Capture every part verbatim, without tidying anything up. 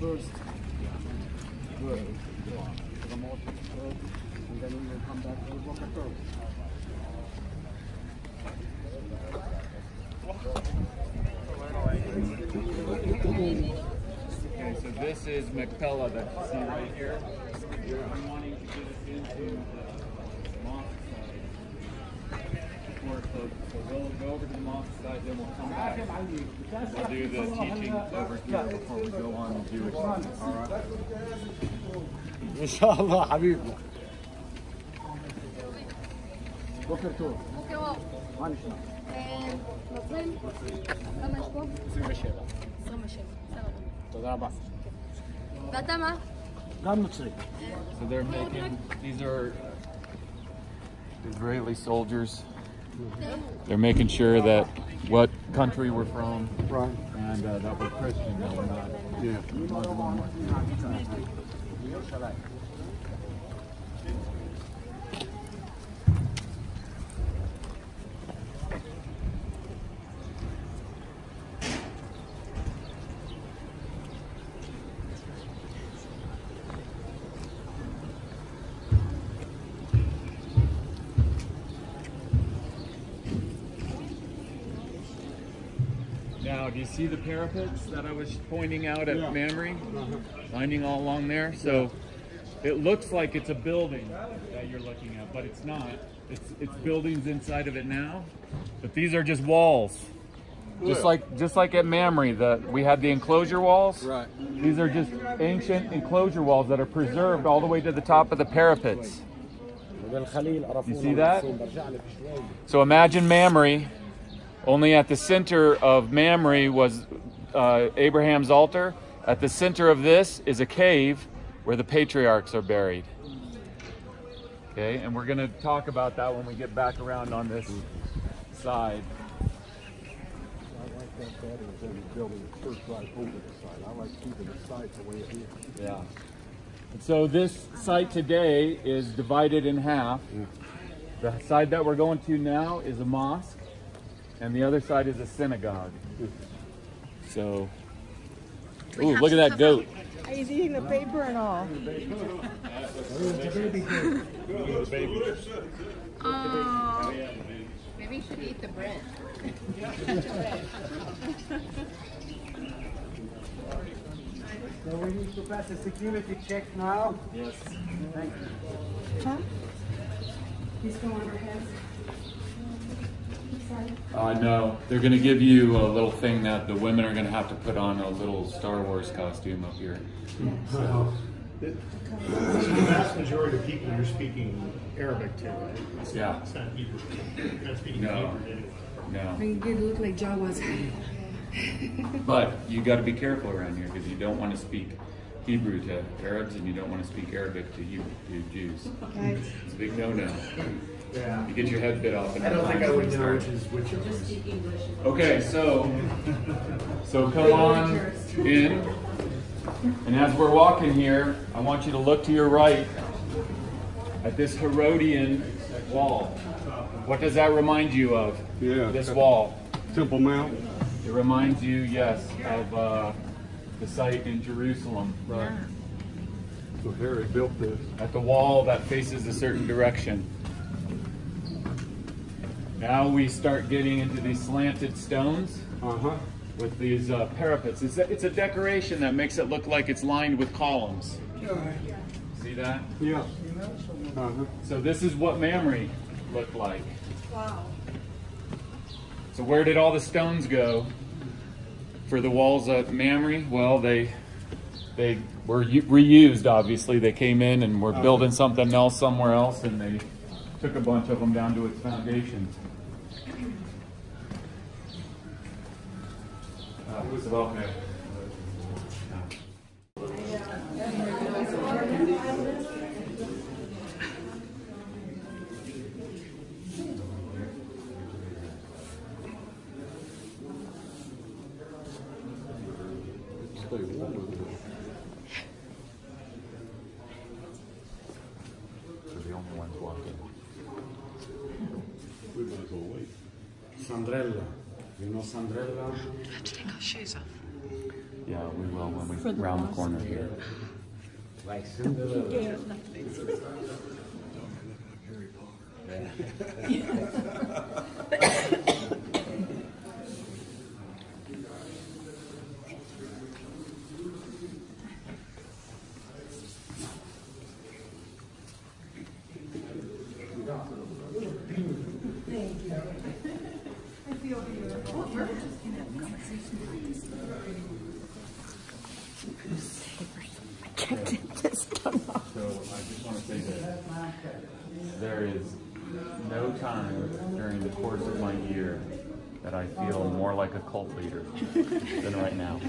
first word, the mortal word, and then we will come back to the book of Proverbs. Okay, so this is Machpelah that you see right here. You're wanting to get us into the mosque side before it closes. So we'll go over to the mosque side, then we'll come back. We'll do the teaching over here before we go on and do it. Alright? Inshallah, Habibna. Boker Tor. Manishna. And Muslim. Kamashko. Zimasheva. Zimasheva. So they're making, these are Israeli soldiers. They're making sure that what country we're from, right, and uh, that we're Christian, that we're not. Yeah. Now, do you see the parapets that I was pointing out at yeah. Mamre? Lining all along there? So it looks like it's a building that you're looking at, but it's not. It's, it's buildings inside of it now, but these are just walls. Cool. Just like just like at Mamre, the, we had the enclosure walls. Right. These are just ancient enclosure walls that are preserved all the way to the top of the parapets. You see that? So imagine Mamre. Only at the center of Mamre was uh, Abraham's altar. At the center of this is a cave where the patriarchs are buried. Okay, and we're going to talk about that when we get back around on this side. I like that better than building the first right over the side. I like keeping the sides the way it is. Yeah. And so this site today is divided in half. Yeah. The side that we're going to now is a mosque. And the other side is a synagogue. So, ooh, look at that goat. He's eating the paper and all. Oh, maybe you should eat the bread. So we need to pass a security check now. Yes. Thank you. Huh? He's going overhead. Uh, no, they're going to give you a little thing that the women are going to have to put on a little Star Wars costume up here. So, the vast majority of people you're speaking Arabic to, right? It's yeah. Not, it's not Hebrew. You're not speaking no. Hebrew anyway. No. But you did look like Jawas. But you got to be careful around here because you don't want to speak Hebrew to Arabs and you don't want to speak Arabic to, Hebrew, to Jews. Okay. It's a big no-no. Yeah. You get your head bit off. And I don't think I would know which is which of those. Okay, so so come on in, and as we're walking here, I want you to look to your right at this Herodian wall. What does that remind you of? Yeah. This wall. Temple Mount. It reminds you, yes, of uh, the site in Jerusalem. Right. So Herod built this. At the wall that faces a certain direction. Now we start getting into these slanted stones uh-huh. with these uh, parapets. It's a, it's a decoration that makes it look like it's lined with columns. Yeah. See that? Yeah. Uh-huh. So this is what Mamre looked like. Wow. So where did all the stones go for the walls at Mamre? Well, they they were reused, obviously. They came in and were uh-huh. building something else somewhere else, and they took a bunch of them down to its foundation. Uh, who's about there? They're the only ones walking. We might as well wait. Sandrella. You know Sandrella? I have to take our shoes off. Yeah, we will when we round the corner here. Like Cinderella. There is no time during the course of my year that I feel more like a cult leader than right now.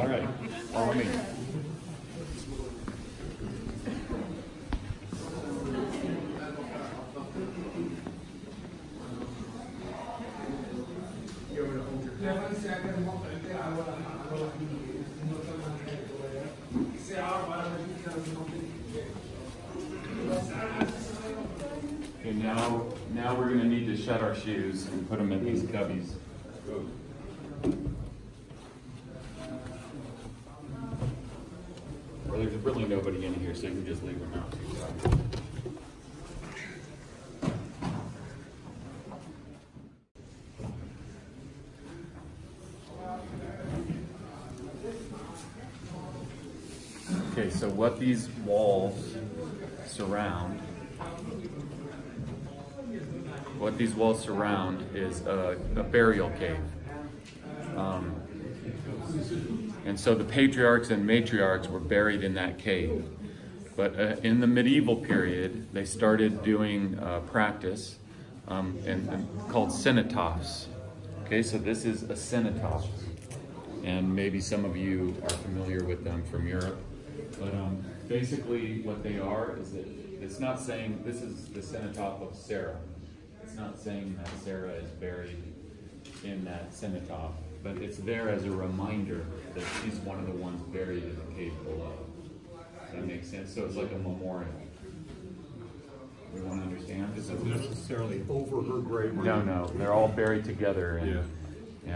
All right, follow me. Okay, now, now we're going to need to shed our shoes and put them in these cubbies. Go. Or there's really nobody in here, so you can just leave them out. Okay, so what these walls surround What these walls surround is a, a burial cave. Um, and so the patriarchs and matriarchs were buried in that cave. But uh, in the medieval period, they started doing uh, practice um, and, and called cenotaphs. Okay, so this is a cenotaph. And maybe some of you are familiar with them from Europe. But um, basically what they are is that it's not saying this is the cenotaph of Sarah. It's not saying that Sarah is buried in that cenotaph, but it's there as a reminder that she's one of the ones buried in the cave below. Does that make sense? So it's like a memorial. We want to understand? Is it necessarily over her grave? No, no. They're all buried together, and, yeah.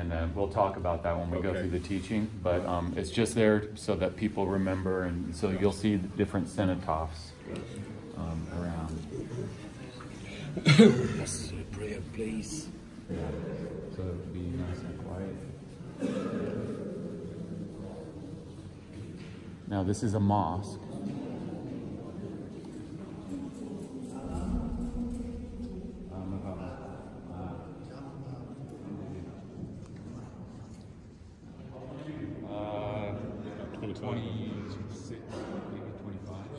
and uh, we'll talk about that when we okay. go through the teaching, but um, it's just there so that people remember, and so you'll see the different cenotaphs um, around. Let's pray, please. Yeah. So it would be nice and quiet. Now this is a mosque. Uh, twenty-six, maybe twenty-five.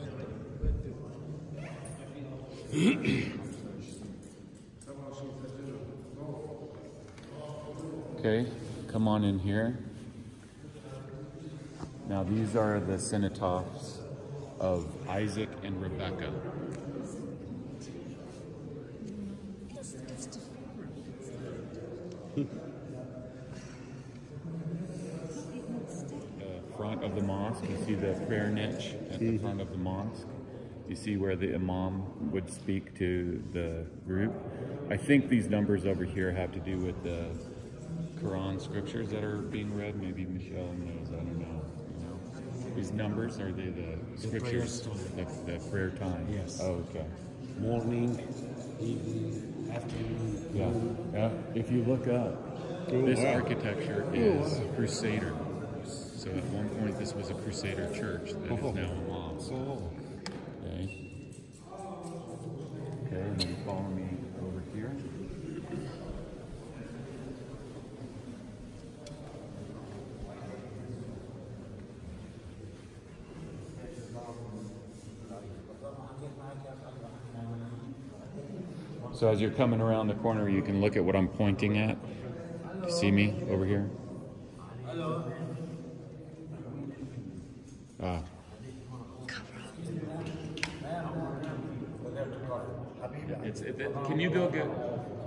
Okay, come on in here. Now these are the cenotaphs of Isaac and Rebecca. The front of the mosque, you see the prayer niche at the front of the mosque. You see where the imam would speak to the group. I think these numbers over here have to do with the Quran scriptures that are being read. Maybe Michelle knows, I don't know. You know? These numbers, are they the, the scriptures? Prayer the, the prayer time? Yes. Oh, okay. Morning, evening, afternoon. Yeah. Morning. Yeah. If you look up, Go this up. architecture is Crusader. So at one point this was a Crusader church that oh. is now a mosque. Oh. Okay. Okay, and then follow me over here. So as you're coming around the corner, you can look at what I'm pointing at. You see me over here? Hello. Ah. It's, it, it, can you go get,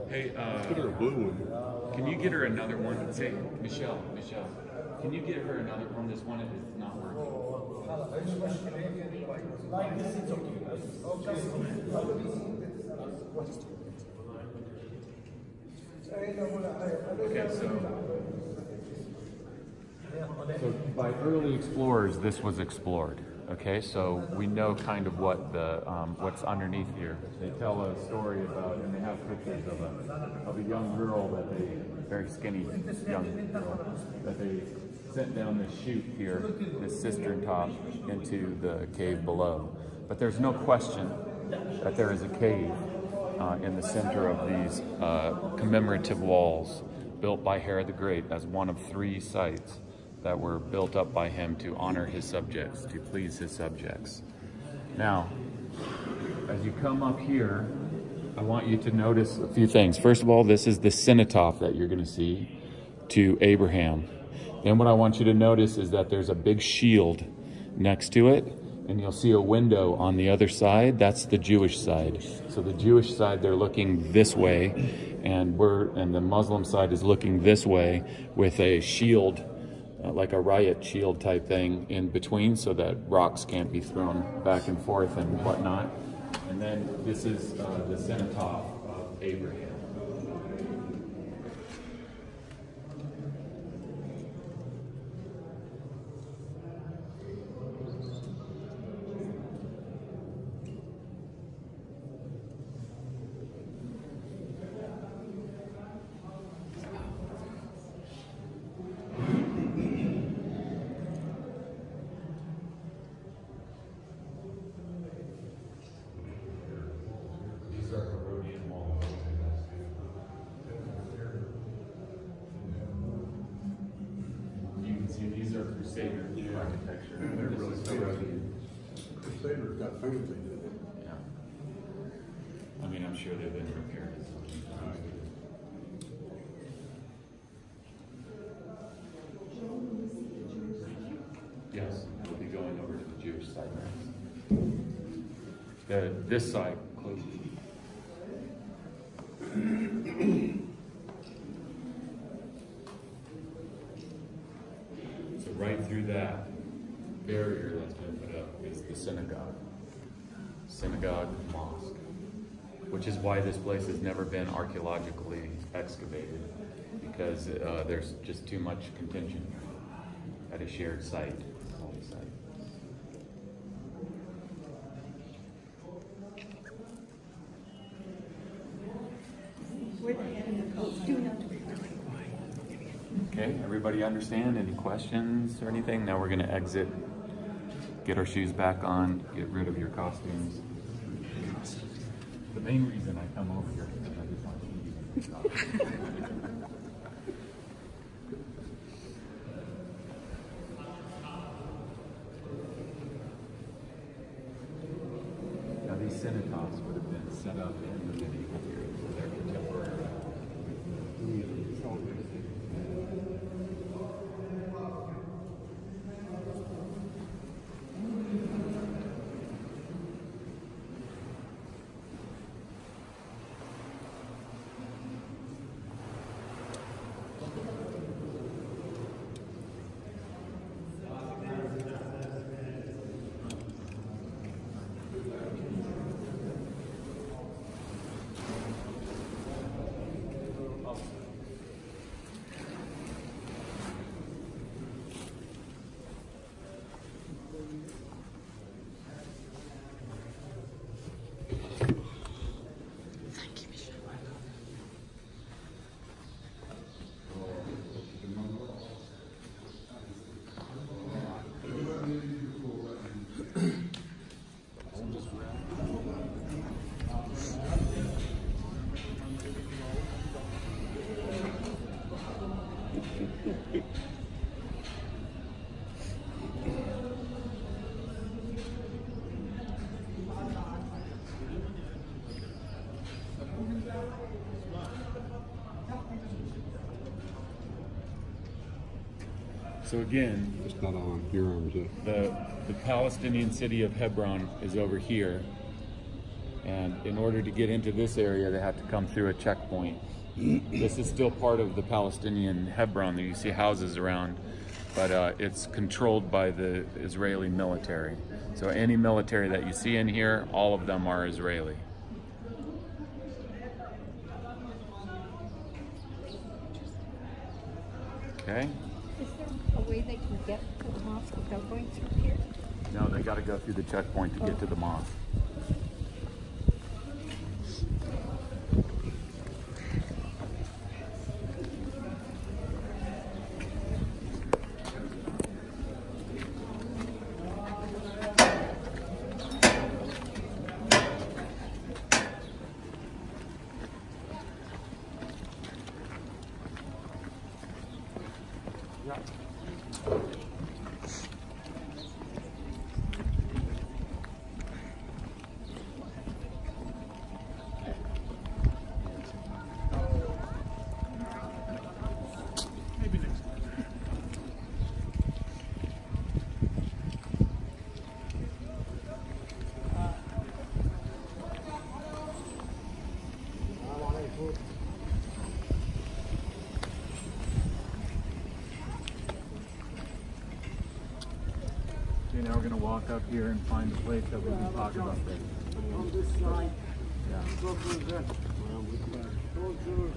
hey, uh, Let's get her a blue one. Can you get her another one? Say, Michelle, Michelle, can you get her another one? This one is not working. Okay, so So by early explorers, this was explored. Okay, so we know kind of what the um, what's underneath here. They tell a story about, and they have pictures of a of a young girl that they very skinny young girl that they sent down this chute here, this cistern top, into the cave below. But there's no question that there is a cave uh, in the center of these uh, commemorative walls built by Herod the Great as one of three sites that were built up by him to honor his subjects, to please his subjects. Now, as you come up here, I want you to notice a few things. First of all, this is the cenotaph that you're gonna see to Abraham. Then what I want you to notice is that there's a big shield next to it, and you'll see a window on the other side. That's the Jewish side. So the Jewish side, they're looking this way, and we're and the Muslim side is looking this way with a shield, Uh, like a riot shield type thing in between, so that rocks can't be thrown back and forth and whatnot. And then this is uh, the cenotaph of Abraham. The, this side closes. So right through that barrier that's been put up is the synagogue, synagogue mosque, which is why this place has never been archaeologically excavated, because uh, there's just too much contention at a shared site. Everybody understand? Any questions or anything? Now we're going to exit, get our shoes back on, get rid of your costumes. The main reason I come over here is because I just want to see you in your costume. Now these cenotaphs would have been set up in the medieval period, so they're contemporary. So again, it's not on your arms. The the Palestinian city of Hebron is over here, and in order to get into this area, they have to come through a checkpoint. This is still part of the Palestinian Hebron that you see houses around, but uh, it's controlled by the Israeli military. So any military that you see in here, all of them are Israeli. Okay. Is there a way way they can get to the mosque without going through here? No, they got to go through the checkpoint to oh. get to the mosque. Now we're going to walk up here and find a place that we can talk about this. On this side. Yeah. Go through there. Go through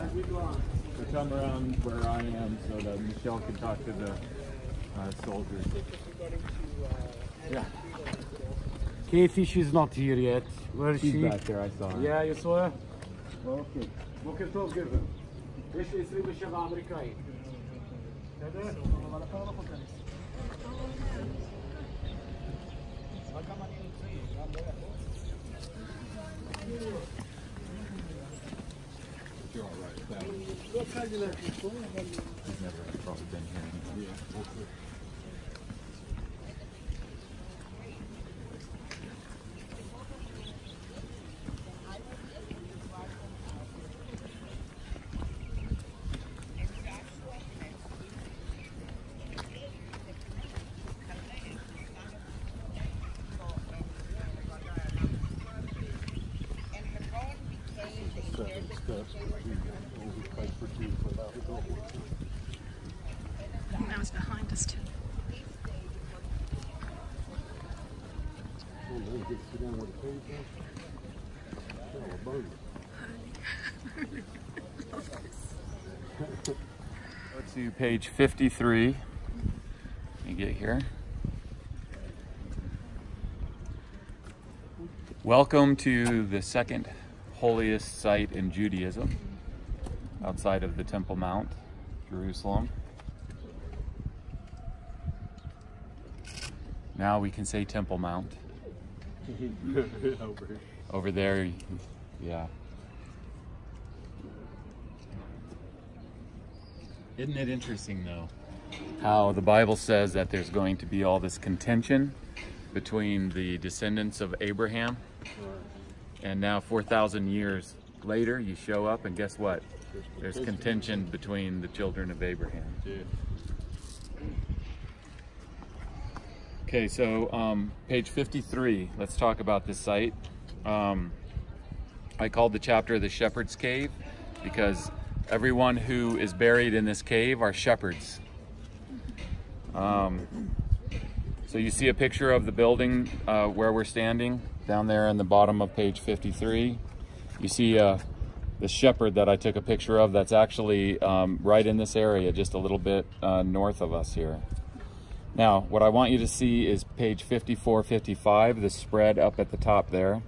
as we go on. So come around where I am so that Michelle can talk to the uh, soldiers. Yeah. Kathy, she's not here yet. Where is she's she? She's back there, I saw her. Yeah, you saw her? Okay. Okay, so give her. This is the British American. You're all right. What side did I before? I've never probably been here. Yeah. Now it's behind us too. Go to page fifty-three. Let me get here. Welcome to the second holiest site in Judaism, outside of the Temple Mount, Jerusalem. Now we can say Temple Mount. Over. Over there, yeah. Isn't it interesting though, how the Bible says that there's going to be all this contention between the descendants of Abraham? And now four thousand years later, you show up and guess what? There's contention between the children of Abraham. Okay, so um, page fifty-three, let's talk about this site. Um, I called the chapter the Shepherd's Cave because everyone who is buried in this cave are shepherds. Um, so you see a picture of the building uh, where we're standing. Down there in the bottom of page fifty-three, you see uh, the shepherd that I took a picture of that's actually um, right in this area, just a little bit uh, north of us here. Now, what I want you to see is page fifty-four, fifty-five, the spread up at the top there.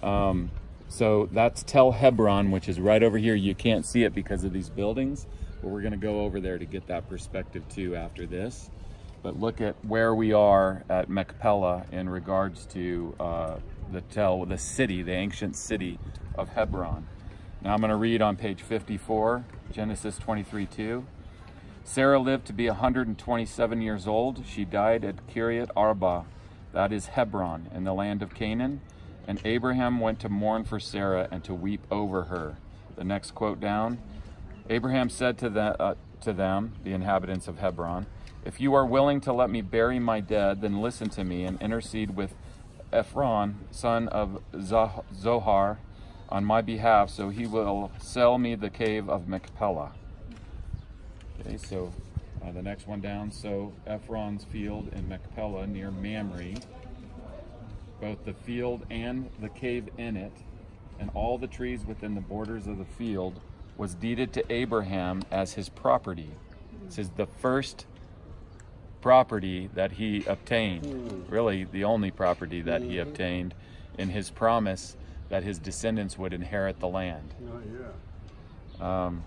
Um, so that's Tel Hebron, which is right over here. You can't see it because of these buildings, but we're gonna go over there to get that perspective too after this. But look at where we are at Machpelah in regards to uh, the Tel, the city, the ancient city of Hebron. Now I'm going to read on page fifty-four, Genesis twenty-three two. Sarah lived to be one hundred twenty-seven years old. She died at Kiryat Arba, that is Hebron, in the land of Canaan. And Abraham went to mourn for Sarah and to weep over her. The next quote down. Abraham said to, the, uh, to them, the inhabitants of Hebron, if you are willing to let me bury my dead, then listen to me and intercede with Ephron, son of Zohar, on my behalf, so he will sell me the cave of Machpelah. Okay, so uh, the next one down. So Ephron's field in Machpelah near Mamre, both the field and the cave in it, and all the trees within the borders of the field was deeded to Abraham as his property. This is the first property that he obtained, really the only property that he obtained in his promise that his descendants would inherit the land. Um,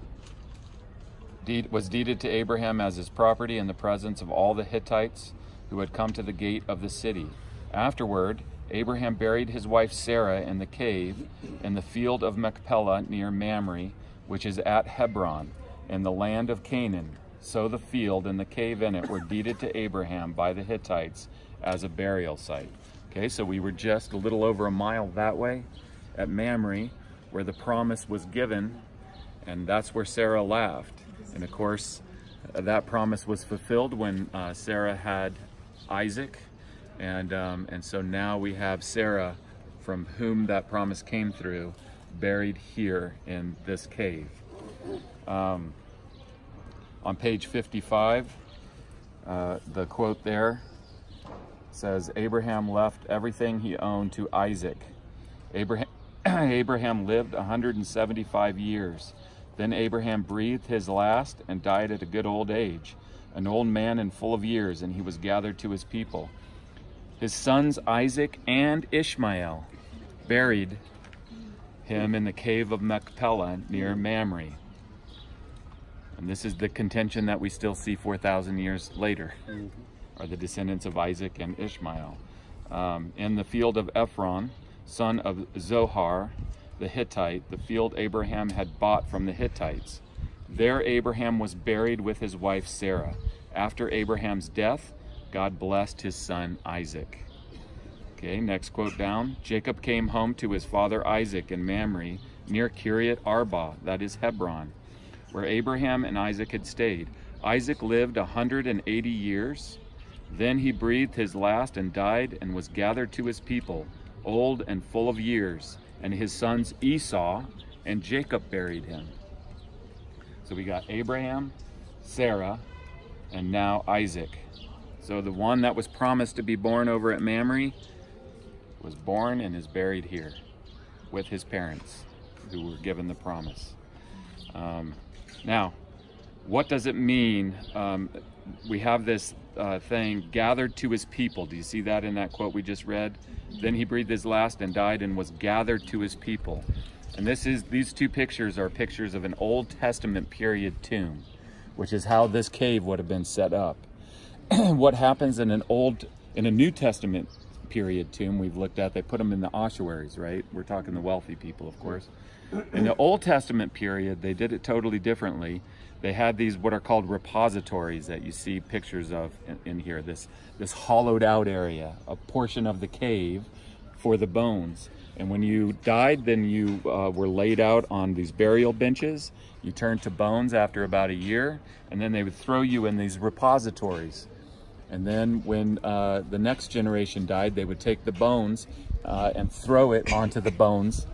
deed, was deeded to Abraham as his property in the presence of all the Hittites who had come to the gate of the city. Afterward, Abraham buried his wife Sarah in the cave in the field of Machpelah near Mamre, which is at Hebron, in the land of Canaan. So the field and the cave in it were deeded to Abraham by the Hittites as a burial site. Okay, so we were just a little over a mile that way at Mamre, where the promise was given, and that's where Sarah laughed. And of course, that promise was fulfilled when uh, Sarah had Isaac, and um, and so now we have Sarah, from whom that promise came through, buried here in this cave. Um, on page fifty-five, uh, the quote there says, Abraham left everything he owned to Isaac. Abraham, Abraham lived one hundred seventy-five years. Then Abraham breathed his last and died at a good old age, an old man and full of years, and he was gathered to his people. His sons Isaac and Ishmael buried him in the cave of Machpelah near Mamre. And this is the contention that we still see four thousand years later, are the descendants of Isaac and Ishmael. Um, in the field of Ephron, son of Zohar, the Hittite, the field Abraham had bought from the Hittites. There Abraham was buried with his wife Sarah. After Abraham's death, God blessed his son Isaac. Okay, next quote down. Jacob came home to his father Isaac in Mamre, near Kiryat Arba, that is Hebron, where Abraham and Isaac had stayed. Isaac lived one hundred eighty years. Then he breathed his last and died and was gathered to his people, old and full of years, and his sons Esau and Jacob buried him. So we got Abraham, Sarah, and now Isaac. So the one that was promised to be born over at Mamre was born and is buried here with his parents who were given the promise. Um, now, what does it mean? Um, we have this uh, thing, gathered to his people. Do you see that in that quote we just read? Then he breathed his last and died and was gathered to his people. And this is, these two pictures are pictures of an Old Testament period tomb, which is how this cave would have been set up. What happens in an old, in a New Testament period tomb we've looked at, they put them in the ossuaries, right? We're talking the wealthy people, of course. In the Old Testament period, they did it totally differently. They had these what are called repositories that you see pictures of in, in here, this, this hollowed out area, a portion of the cave for the bones. And when you died, then you uh, were laid out on these burial benches. You turned to bones after about a year, and then they would throw you in these repositories. And then when uh, the next generation died, they would take the bones uh, and throw it onto the bones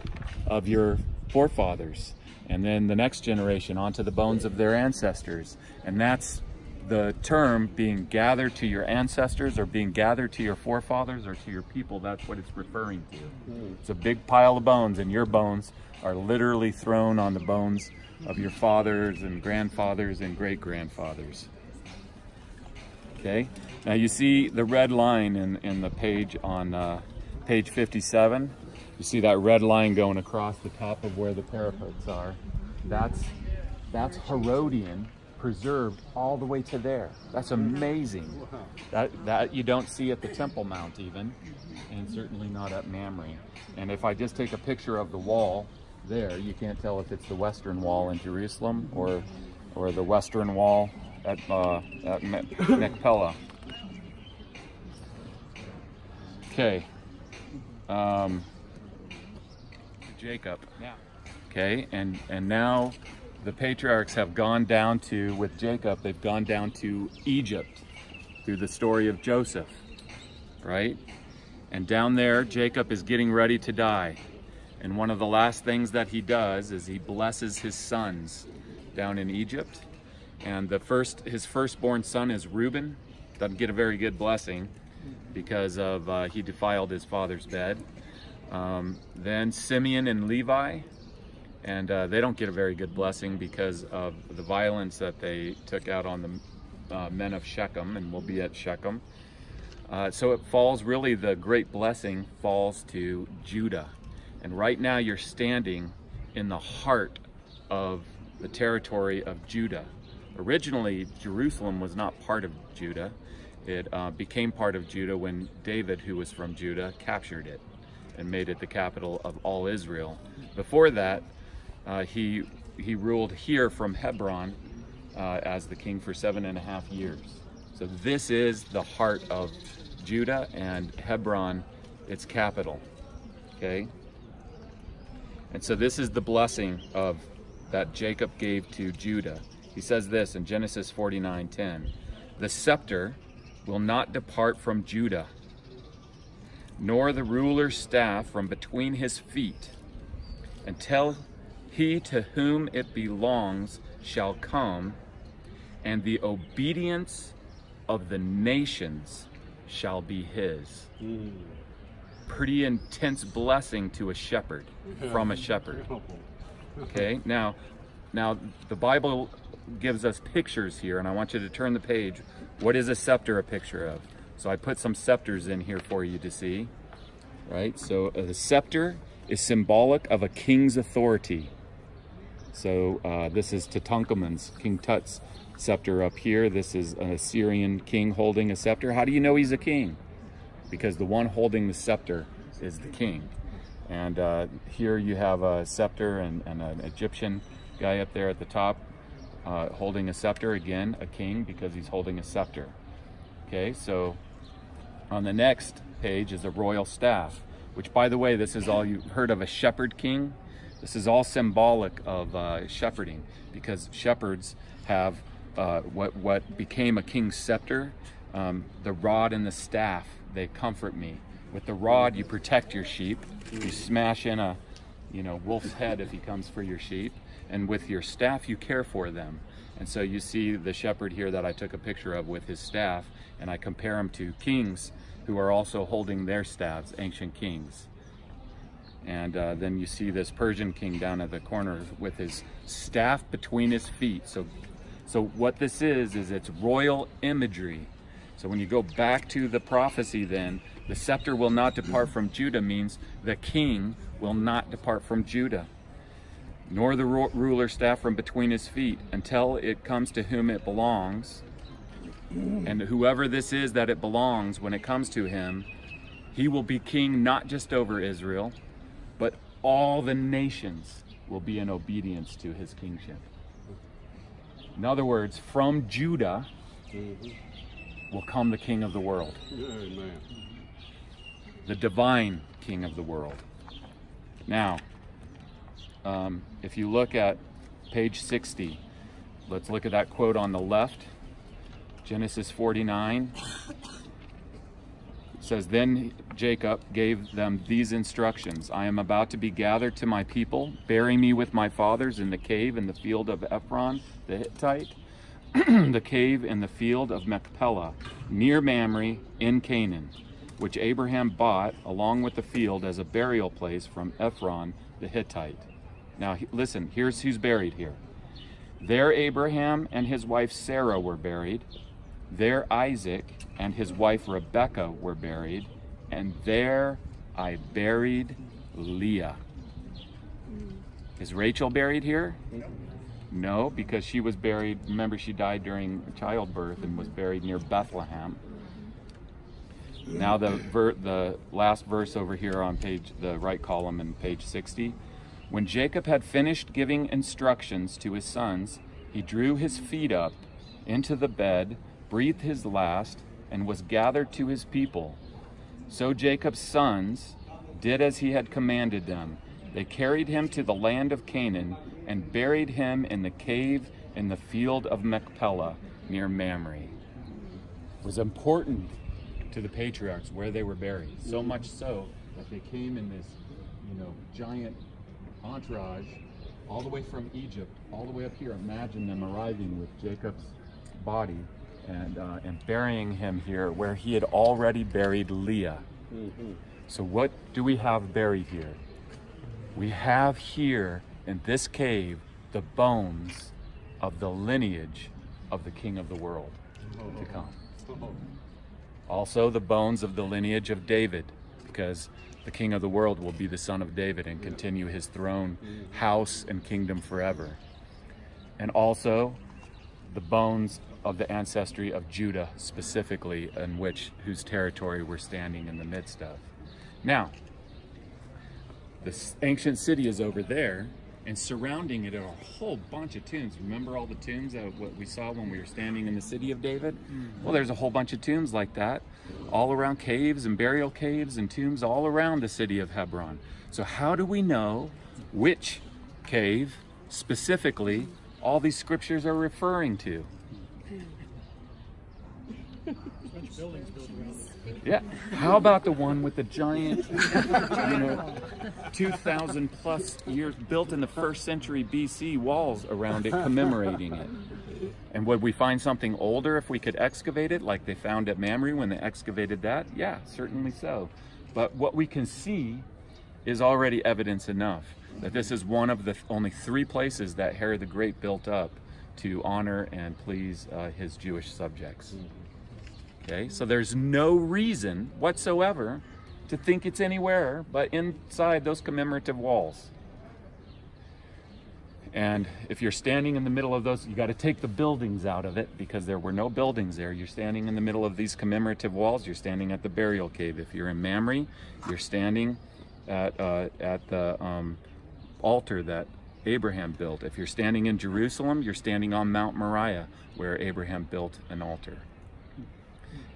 of your forefathers, and then the next generation onto the bones of their ancestors. And that's the term, being gathered to your ancestors or being gathered to your forefathers or to your people. That's what it's referring to. It's a big pile of bones, and your bones are literally thrown on the bones of your fathers and grandfathers and great-grandfathers. Okay, now you see the red line in, in the page on uh, page fifty-seven. You see that red line going across the top of where the parapets are. That's, that's Herodian, preserved all the way to there. That's amazing. That, that you don't see at the Temple Mount even, and certainly not at Mamre. And if I just take a picture of the wall there, you can't tell if it's the Western Wall in Jerusalem or, or the Western Wall at, uh, at Machpelah. Okay. Um, Jacob. Yeah. Okay, and, and now the patriarchs have gone down to, with Jacob, they've gone down to Egypt through the story of Joseph, right? And down there, Jacob is getting ready to die. And one of the last things that he does is he blesses his sons down in Egypt. And the first, his firstborn son is Reuben. Doesn't get a very good blessing because of uh, he defiled his father's bed. Um, then Simeon and Levi, and uh, they don't get a very good blessing because of the violence that they took out on the uh, men of Shechem, and we'll be at Shechem. Uh, so it falls, really the great blessing falls to Judah. And right now you're standing in the heart of the territory of Judah. Originally, Jerusalem was not part of Judah. It uh, became part of Judah when David, who was from Judah, captured it and made it the capital of all Israel. Before that, uh, he, he ruled here from Hebron uh, as the king for seven and a half years. So this is the heart of Judah, and Hebron, its capital, okay? And so this is the blessing of that Jacob gave to Judah. He says this in Genesis forty-nine ten, "The scepter will not depart from Judah, nor the ruler's staff from between his feet, until he to whom it belongs shall come, and the obedience of the nations shall be his." Ooh. Pretty intense blessing to a shepherd, from a shepherd. Okay, now, now the Bible gives us pictures here, and I want you to turn the page. What is a scepter a picture of? So I put some scepters in here for you to see, right? So uh, the scepter is symbolic of a king's authority. So uh, this is Tutankhamen's, King Tut's scepter up here. This is an Assyrian king holding a scepter. How do you know he's a king? Because the one holding the scepter is the king. And uh, here you have a scepter and, and an Egyptian guy up there at the top uh, holding a scepter. Again, a king, because he's holding a scepter. Okay, so on the next page is a royal staff, which, by the way, this is all you've heard of a shepherd king. This is all symbolic of uh, shepherding, because shepherds have uh, what, what became a king's scepter, um, the rod and the staff. They comfort me. With the rod, you protect your sheep. You smash in a, you know, wolf's head if he comes for your sheep. And with your staff, you care for them. And so you see the shepherd here that I took a picture of with his staff, and I compare him to kings who are also holding their staffs, ancient kings. And uh, then you see this Persian king down at the corner with his staff between his feet. So, so what this is, is it's royal imagery. So when you go back to the prophecy then, the scepter will not depart from Judah means the king will not depart from Judah, nor the ruler's staff from between his feet, until it comes to whom it belongs. And whoever this is that it belongs, when it comes to him, he will be king not just over Israel, but all the nations will be in obedience to his kingship. In other words, from Judah will come the king of the world. Amen. The divine king of the world. Now, um, if you look at page sixty, let's look at that quote on the left. Genesis forty-nine says, "Then Jacob gave them these instructions. I am about to be gathered to my people. Bury me with my fathers in the cave in the field of Ephron the Hittite, the cave in the field of Machpelah, near Mamre in Canaan, which Abraham bought along with the field as a burial place from Ephron the Hittite." Now he, listen, here's who's buried here. "There Abraham and his wife Sarah were buried. There Isaac and his wife Rebecca were buried. And there I buried Leah." Is Rachel buried here? No, because she was buried, remember, she died during childbirth and was buried near Bethlehem. Now the, ver the last verse over here on page, the right column in page sixty. "When Jacob had finished giving instructions to his sons, he drew his feet up into the bed, breathed his last, and was gathered to his people. So Jacob's sons did as he had commanded them. They carried him to the land of Canaan and buried him in the cave in the field of Machpelah near Mamre." It was important to the patriarchs where they were buried, so much so that they came in this, you know, giant entourage all the way from Egypt, all the way up here. Imagine them arriving with Jacob's body and, uh, and burying him here where he had already buried Leah. Mm-hmm. So what do we have buried here? We have here in this cave the bones of the lineage of the king of the world to come. Also the bones of the lineage of David, because the king of the world will be the son of David and continue his throne, house, and kingdom forever. And also the bones of the ancestry of Judah specifically, in which whose territory we're standing in the midst of. Now, this ancient city is over there, and surrounding it are a whole bunch of tombs. Remember all the tombs that what we saw when we were standing in the city of David? Mm-hmm. Well, there's a whole bunch of tombs like that, all around, caves and burial caves and tombs all around the city of Hebron. So how do we know which cave specifically all these scriptures are referring to? Yeah, how about the one with the giant, you know, two thousand plus years, built in the first century B C, walls around it commemorating it? And would we find something older if we could excavate it, like they found at Mamre when they excavated that? Yeah, certainly so. But what we can see is already evidence enough that this is one of the only three places that Herod the Great built up to honor and please uh, his Jewish subjects. Okay, so there's no reason whatsoever to think it's anywhere but inside those commemorative walls. And if you're standing in the middle of those, you got to take the buildings out of it, because there were no buildings there. You're standing in the middle of these commemorative walls. You're standing at the burial cave. If you're in Mamre, you're standing at, uh, at the um, altar that Abraham built. If you're standing in Jerusalem, you're standing on Mount Moriah, where Abraham built an altar.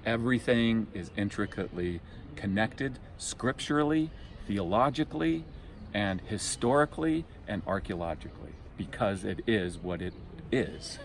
Everything is intricately connected scripturally, theologically, and historically, and archaeologically, because it is what it is.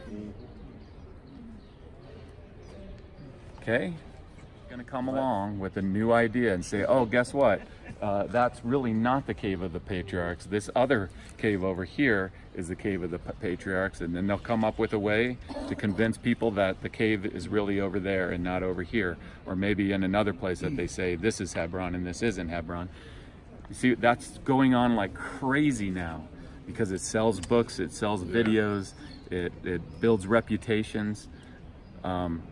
Okay? You're going to come along with a new idea and say, oh, guess what? Uh, that's really not the cave of the patriarchs. This other cave over here is the cave of the patriarchs. And then they'll come up with a way to convince people that the cave is really over there and not over here, or maybe in another place that they say this is Hebron and this isn't Hebron. You see, that's going on like crazy now, because it sells books, it sells videos, it, it builds reputations. Um,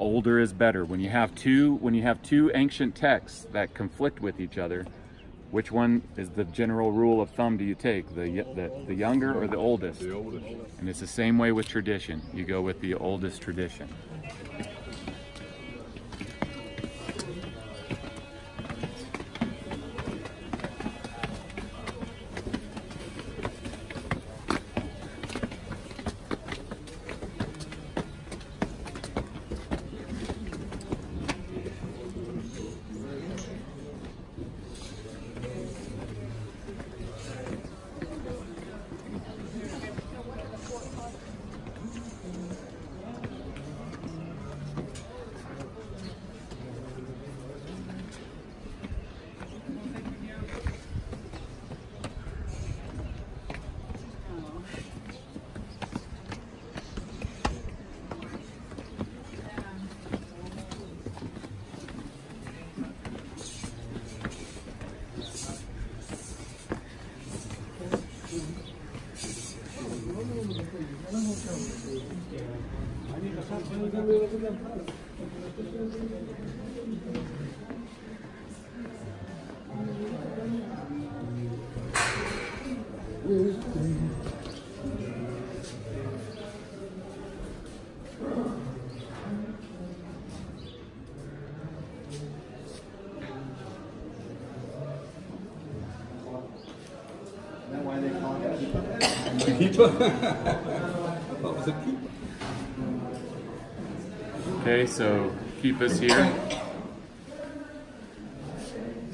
older is better. When you have two when you have two ancient texts that conflict with each other, which one is the general rule of thumb do you take? The, the, the younger or the oldest? The oldest. And it's the same way with tradition. You go with the oldest tradition. Okay, so keep us here.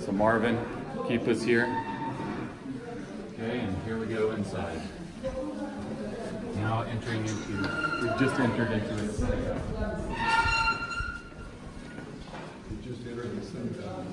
So Marvin, keep us here. Okay, and here we go inside. Now entering into, we've just entered into the synagogue. We just entered the synagogue.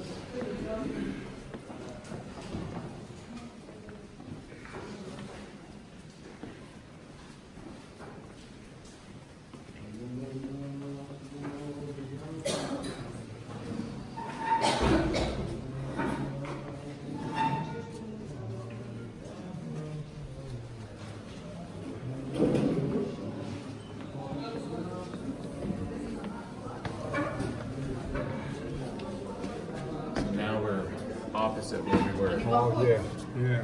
opposite of where we were. Oh, yeah. Yeah.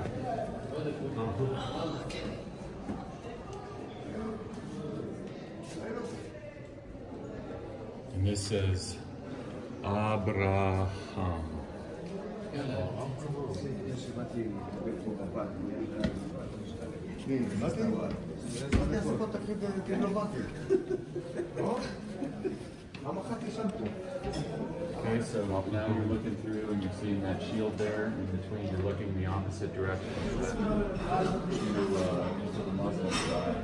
Uh-huh. Okay. And this is Abraham. Okay, so now you're looking through and you're seeing that shield there. In between, you're looking the opposite direction to, uh, to the Muslim side.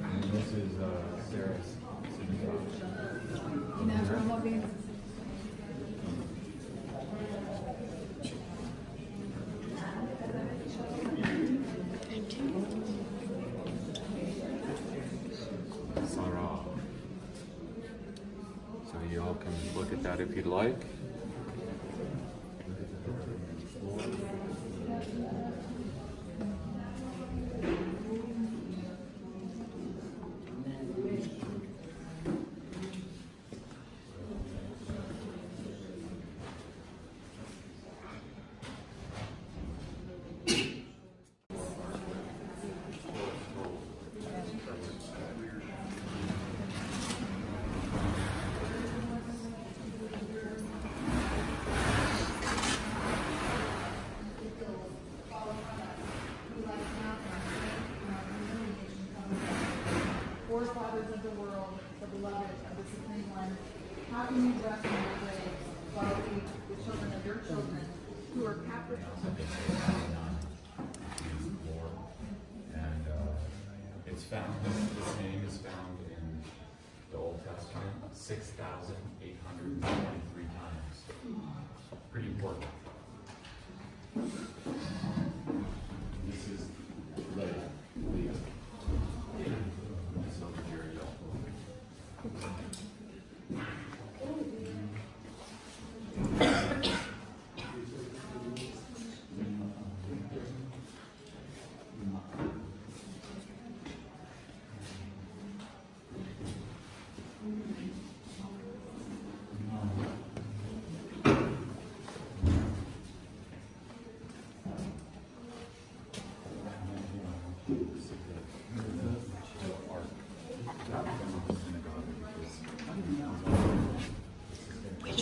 And this is uh, Sarah's signature. Sarah. So you all can look at that if you'd like. six thousand eight hundred twenty-three times. Pretty important. This is Leah. Leah. This is over here, y'all.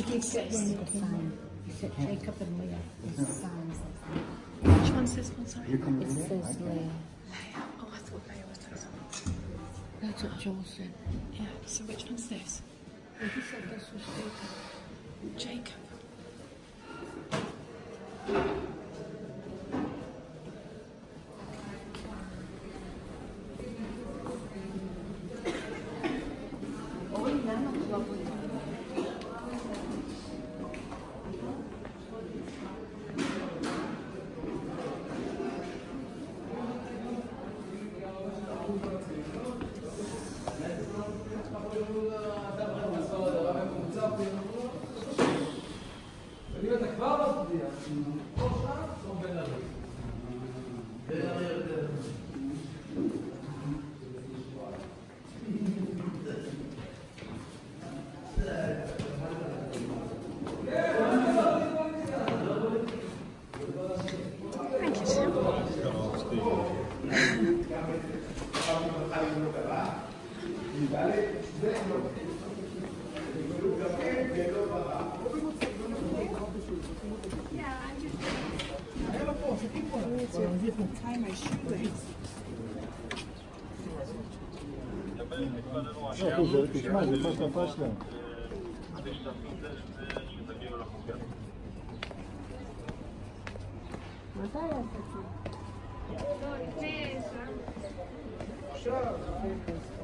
Except when you sign, except Jacob and Leah, it signs like that. Which one's this one? Sorry. It says Leah. Oh, I thought Leah was this one. That's what Joel said. Yeah, so which one's this? Well, he said this was Jacob. Jacob. תשמע, זה פה שפה שלנו. מתי עשת?